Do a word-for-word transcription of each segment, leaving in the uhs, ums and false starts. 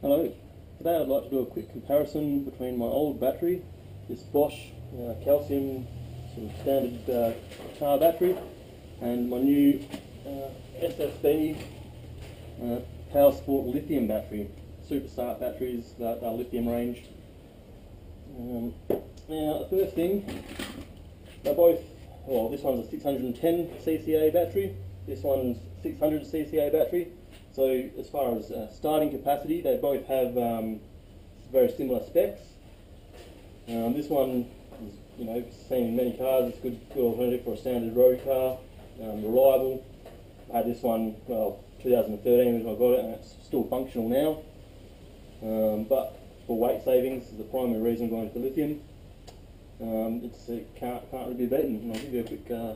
Hello, today I'd like to do a quick comparison between my old battery, this Bosch uh, calcium sort of standard uh, car battery, and my new uh, S S B uh, Power Sport lithium battery, superstart batteries that are lithium range. Um, now the first thing, they're both, well this one's a six hundred and ten C C A battery, this one's six hundred C C A battery. So as far as uh, starting capacity, they both have um, very similar specs. Um, this one is, you know, seen in many cars, it's a good, good alternative for a standard road car, um, reliable. I had this one, well, two thousand thirteen when I got it, and it's still functional now. Um, but for weight savings is the primary reason going to lithium. Um, it's, it can't, can't really be beaten, and I'll give you a quick uh,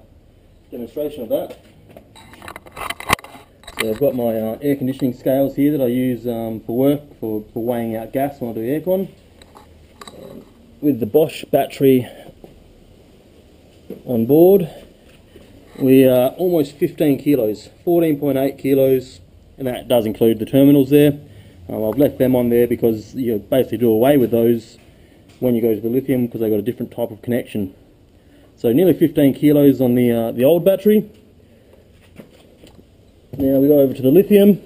demonstration of that. So I've got my uh, air conditioning scales here that I use um, for work, for, for weighing out gas when I do aircon. With the Bosch battery on board, we are almost fifteen kilos, fourteen point eight kilos, and that does include the terminals there. Um, I've left them on there because you basically do away with those when you go to the lithium because they've got a different type of connection. So nearly fifteen kilos on the, uh, the old battery. Now we go over to the lithium.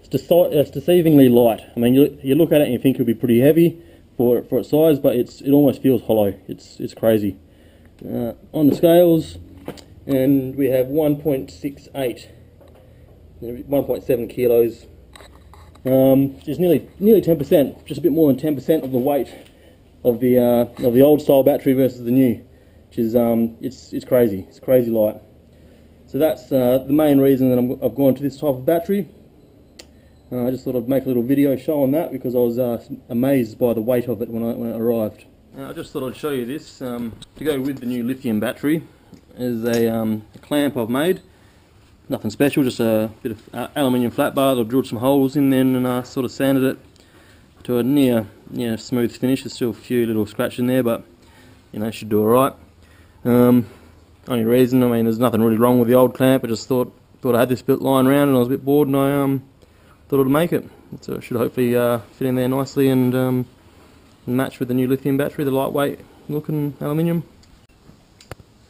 It's, deci it's deceivingly light. I mean, you, you look at it and you think it'll be pretty heavy for for its size, but it's it almost feels hollow. It's it's crazy. Uh, on the scales, and we have one point six eight, one point seven kilos. Um, it's nearly nearly ten percent, just a bit more than ten percent of the weight of the uh, of the old style battery versus the new, which is um it's it's crazy. It's crazy light. So that's uh, the main reason that I'm, I've gone to this type of battery. Uh, I just thought I'd make a little video showing that because I was uh, amazed by the weight of it when, I, when it arrived. Uh, I just thought I'd show you this. Um, to go with the new lithium battery is a, um, a clamp I've made. Nothing special, just a bit of uh, aluminium flat bar that I've drilled some holes in then and uh, sort of sanded it to a near, near smooth finish. There's still a few little scratches in there, but you know, should do alright. Um, Only reason, I mean, there's nothing really wrong with the old clamp. I just thought thought I had this bit lying around and I was a bit bored, and I um thought I'd make it. So it should hopefully uh, fit in there nicely and um, match with the new lithium battery, the lightweight looking aluminium.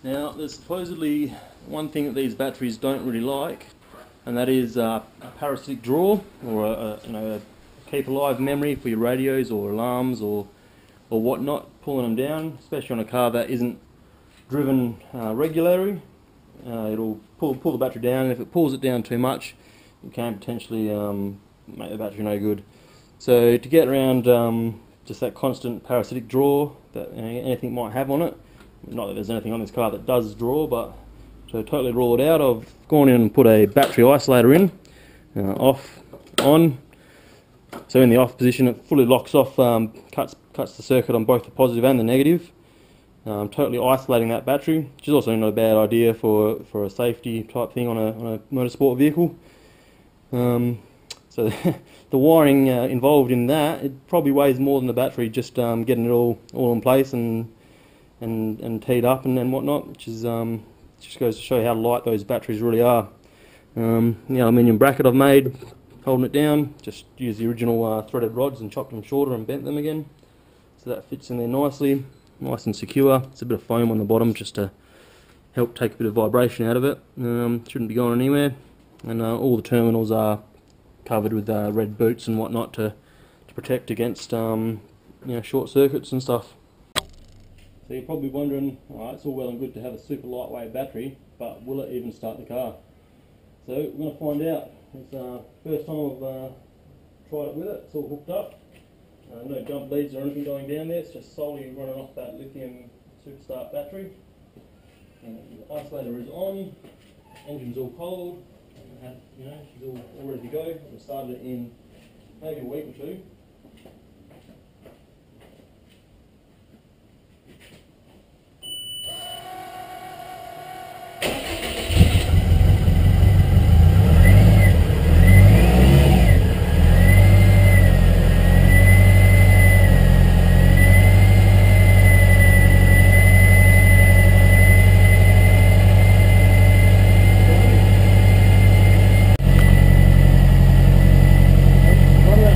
Now, there's supposedly one thing that these batteries don't really like, and that is uh, a parasitic draw, or a, a you know a keep alive memory for your radios or alarms or or whatnot, pulling them down, especially on a car that isn't driven uh, regularly. Uh, it'll pull pull the battery down, and if it pulls it down too much, it can potentially um, make the battery no good. So to get around um, just that constant parasitic draw that anything might have on it, not that there's anything on this car that does draw, but to totally rule it out, I've gone in and put a battery isolator in, uh, off, on. So in the off position, it fully locks off, um, cuts, cuts the circuit on both the positive and the negative. Um, totally isolating that battery, which is also not a bad idea for, for a safety type thing on a, on a motorsport vehicle. Um, so the wiring uh, involved in that, it probably weighs more than the battery, just um, getting it all all in place and and and teed up and, and whatnot, which is um, just goes to show how light those batteries really are. Um, the aluminium bracket I've made, holding it down, just used the original uh, threaded rods and chopped them shorter and bent them again, so that fits in there nicely. Nice and secure. It's a bit of foam on the bottom just to help take a bit of vibration out of it. Um, shouldn't be going anywhere. And uh, all the terminals are covered with uh, red boots and whatnot to, to protect against um, you know, short circuits and stuff. So you're probably wondering, alright, it's all well and good to have a super lightweight battery, but will it even start the car? So we're going to find out. It's the uh, first time I've uh, tried it with it. It's all hooked up. Uh, no jump leads or anything going down there, it's just solely running off that lithium superstart battery. And the isolator is on, engine's all cold, and, you know, she's all, all ready to go. We started it in maybe a week or two.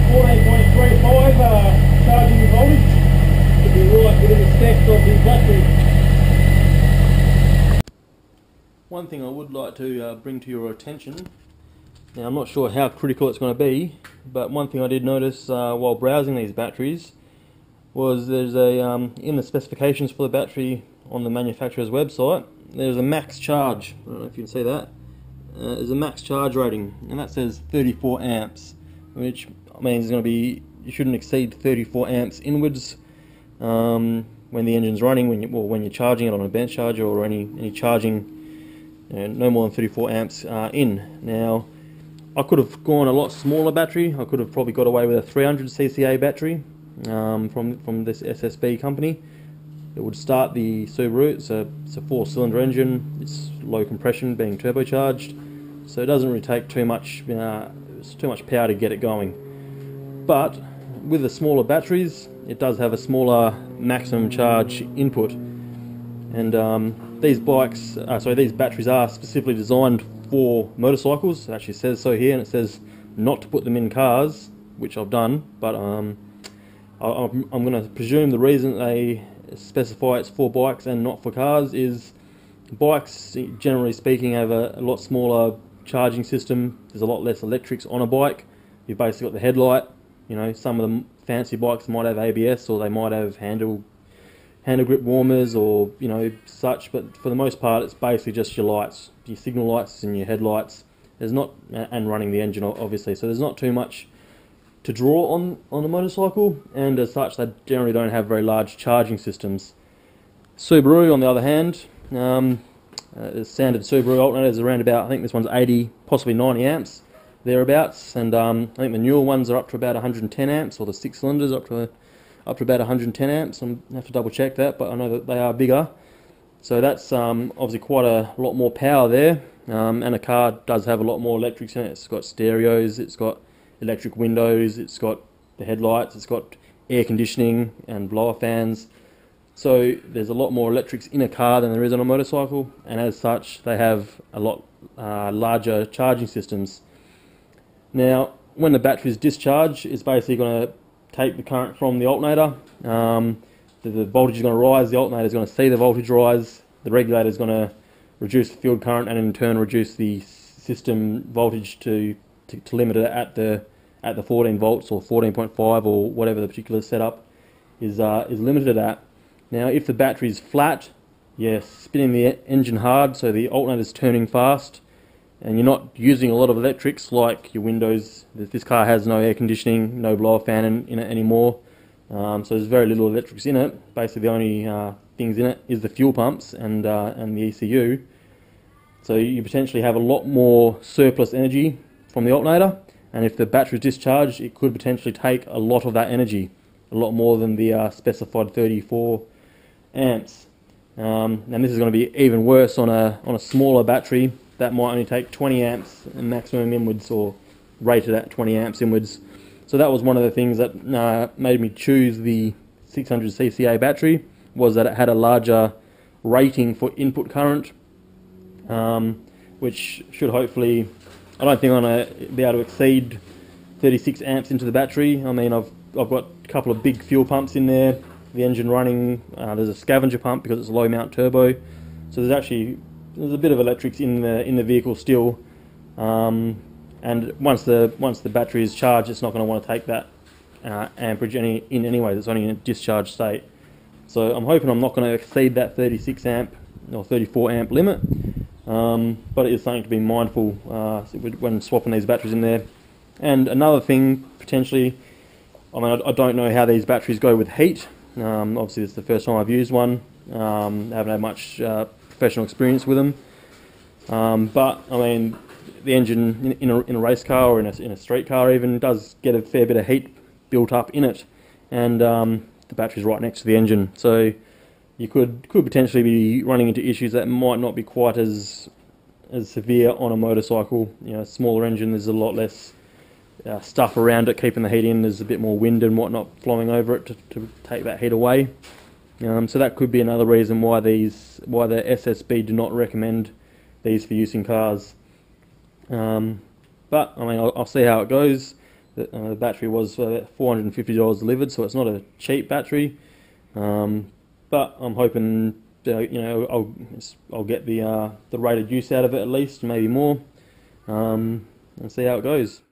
fourteen point eight one thing I would like to uh, bring to your attention, now I'm not sure how critical it's going to be, but one thing I did notice uh, while browsing these batteries was there's a, um, in the specifications for the battery on the manufacturer's website, there's a max charge. I don't know if you can see that. Uh, there's a max charge rating, and that says thirty-four amps, which means it's going to be, you shouldn't exceed thirty-four amps inwards um, when the engine's running, when you, well, when you're charging it on a bench charger or any any charging, you know, no more than thirty-four amps uh, in. Now, I could have gone a lot smaller battery. I could have probably got away with a three hundred C C A battery um, from from this S S B company. It would start the Subaru. It's a, it's a four-cylinder engine. It's low compression, being turbocharged, so it doesn't really take too much uh, it's too much power to get it going. But with the smaller batteries, it does have a smaller maximum charge input, and um, these bikes, uh, sorry, these batteries are specifically designed for motorcycles. It actually says so here, and it says not to put them in cars, which I've done. But um, I, I'm, I'm going to presume the reason they specify it's for bikes and not for cars is bikes, generally speaking, have a, a lot smaller charging system. There's a lot less electrics on a bike. You've basically got the headlight. You know, some of the fancy bikes might have A B S, or they might have handle handle grip warmers, or you know such. But for the most part, it's basically just your lights, your signal lights and your headlights. There's not, and running the engine obviously. So there's not too much to draw on on a motorcycle, and as such they generally don't have very large charging systems. Subaru, on the other hand, um, uh, standard Subaru alternators are around about, I think this one's eighty, possibly ninety amps, thereabouts, and um, I think the newer ones are up to about one hundred ten amps, or the six cylinders up to up to about one hundred ten amps. I'm gonna have to double check that, but I know that they are bigger. So that's um, obviously quite a lot more power there, um, and a car does have a lot more electrics in it. It's got stereos, it's got electric windows, it's got the headlights, it's got air conditioning and blower fans. So there's a lot more electrics in a car than there is on a motorcycle, and as such they have a lot uh, larger charging systems. Now when the batteries discharge, it's basically going to take the current from the alternator. Um, the, the voltage is going to rise, the alternator is going to see the voltage rise, the regulator is going to reduce the field current and in turn reduce the system voltage to To, to limit it at the at the fourteen volts or fourteen point five, or whatever the particular setup is uh, is limited at. Now, if the battery is flat, you're spinning the engine hard, so the alternator is turning fast, and you're not using a lot of electrics like your windows. This car has no air conditioning, no blower fan in, in it anymore, um, so there's very little electrics in it. Basically, the only uh, things in it is the fuel pumps and uh, and the E C U. So you potentially have a lot more surplus energy from the alternator, and if the battery is discharged, it could potentially take a lot of that energy, a lot more than the uh, specified thirty-four amps. Um, and this is going to be even worse on a on a smaller battery that might only take twenty amps and maximum inwards, or rated at twenty amps inwards. So that was one of the things that uh, made me choose the six hundred C C A battery, was that it had a larger rating for input current, um, which should hopefully, I don't think I'm going to be able to exceed thirty-six amps into the battery. I mean, I've, I've got a couple of big fuel pumps in there, the engine running, uh, there's a scavenger pump because it's a low mount turbo, so there's actually there's a bit of electrics in the in the vehicle still, um, and once the once the battery is charged, it's not going to want to take that uh, amperage any in anyways. It's only in a discharged state, so I'm hoping I'm not going to exceed that thirty-six amp or thirty-four amp limit. Um, but it is something to be mindful uh, when swapping these batteries in there. And another thing, potentially, I mean, I, I don't know how these batteries go with heat. Um, obviously, it's the first time I've used one. Um, I haven't had much uh, professional experience with them. Um, but I mean, the engine in, in, a, in a race car, or in a, in a street car, even, does get a fair bit of heat built up in it, and um, the battery's right next to the engine, so you could could potentially be running into issues that might not be quite as as severe on a motorcycle. You know, a smaller engine, there's a lot less uh, stuff around it keeping the heat in. There's a bit more wind and whatnot flowing over it to, to take that heat away. Um, so that could be another reason why these why the S S B do not recommend these for use in cars. Um, but I mean, I'll, I'll see how it goes. The, uh, the battery was uh, four hundred fifty dollars delivered, so it's not a cheap battery. Um, But I'm hoping you know, I'll I'll get the uh, the rated use out of it at least, maybe more, um, and see how it goes.